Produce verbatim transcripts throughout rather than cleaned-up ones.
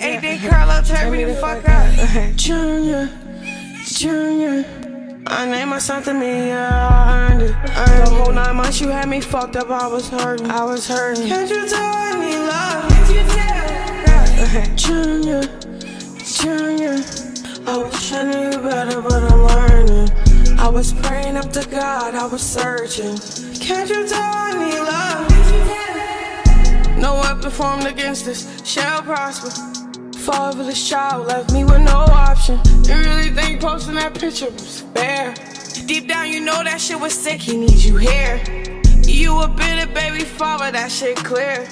A D curl up, turn me the fuck up. Junior, Junior, I named my son to me, yeah, I earned it. The whole nine months you had me fucked up, I was hurting, I was hurting. Can't you tell I need love? Can't you tell? Junior, Junior, I wish I knew better, but I'm learning. I was praying up to God, I was searching. Can't you tell I need love? No weapon formed against us shall prosper. Fatherless child left me with no option. You really think posting that picture was fair? Deep down you know that shit was sick, he needs you here. You a bitter baby father, that shit clear.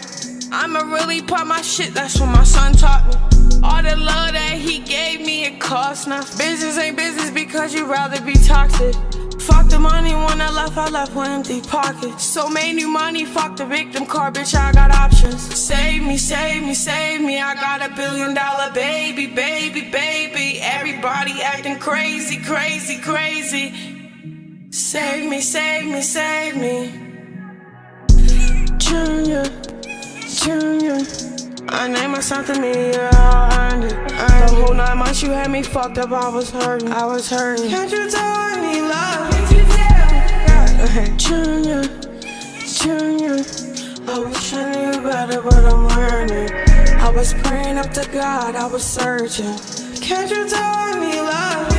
I'ma really pop my shit, that's what my son taught me. All the love that he gave me, it cost nothing. Business ain't business because you'd rather be toxic. Fuck the money, when I left, I left with empty pockets. So made new money, fuck the victim card, bitch, I got options. Save me, save me, save me, I got a billion dollar baby, baby, baby. Everybody acting crazy, crazy, crazy. Save me, save me, save me. Junior, Junior, I named my son to me, yeah, I earned it, I earned it. The whole nine months you had me fucked up, I was hurting, I was hurting. Can't you tell I need love? Junior, Junior, I wish I knew better, but I'm learning. I was praying up to God, I was searching. Can't you tell I need love?